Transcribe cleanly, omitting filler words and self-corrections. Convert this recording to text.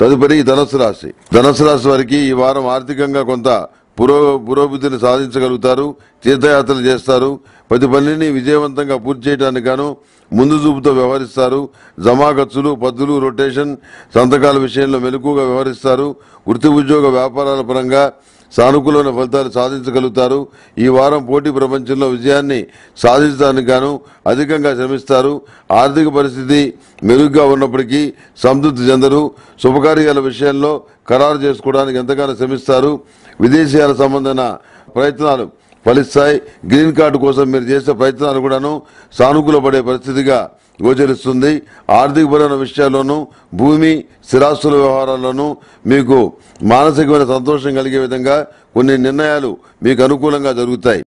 తదుపరి ధనుసు రాశి. ధనుసు రాశి వారికి ఈ వారం ఆర్థికంగా కొంత పురోభివృద్ధిని సాధించగలుగుతారు. తీర్థయాత్రలు చేస్తారు. ప్రతి పనిని విజయవంతంగా పూర్తి చేయడానికి గాను ముందు చూపుతో వ్యవహరిస్తారు. జమా ఖర్చులు, పద్దులు, రొటేషన్, సంతకాల విషయంలో మెలకుగా వ్యవహరిస్తారు. వృత్తి, ఉద్యోగ, వ్యాపారాల పరంగా సానుకూలమైన ఫలితాలు సాధించగలుగుతారు. ఈ వారం పోటీ ప్రపంచంలో విజయాన్ని సాధించడానికి గాను అధికంగా శ్రమిస్తారు. ఆర్థిక పరిస్థితి మెరుగ్గా ఉన్నప్పటికీ సంతృప్తి చెందరు. శుభకార్యాల విషయంలో ఖరారు చేసుకోవడానికి ఎంతగానో శ్రమిస్తారు. విదేశీయాల సంబంధించిన ప్రయత్నాలు ఫలిస్తాయి. గ్రీన్ కార్డు కోసం మీరు చేసే ప్రయత్నాలు కూడాను సానుకూల పడే పరిస్థితిగా గోచరిస్తుంది. ఆర్థికపరమైన విషయాల్లోనూ, భూమి, స్థిరాస్తుల వ్యవహారాల్లోనూ మీకు మానసికమైన సంతోషం కలిగే విధంగా కొన్ని నిర్ణయాలు మీకు అనుకూలంగా జరుగుతాయి.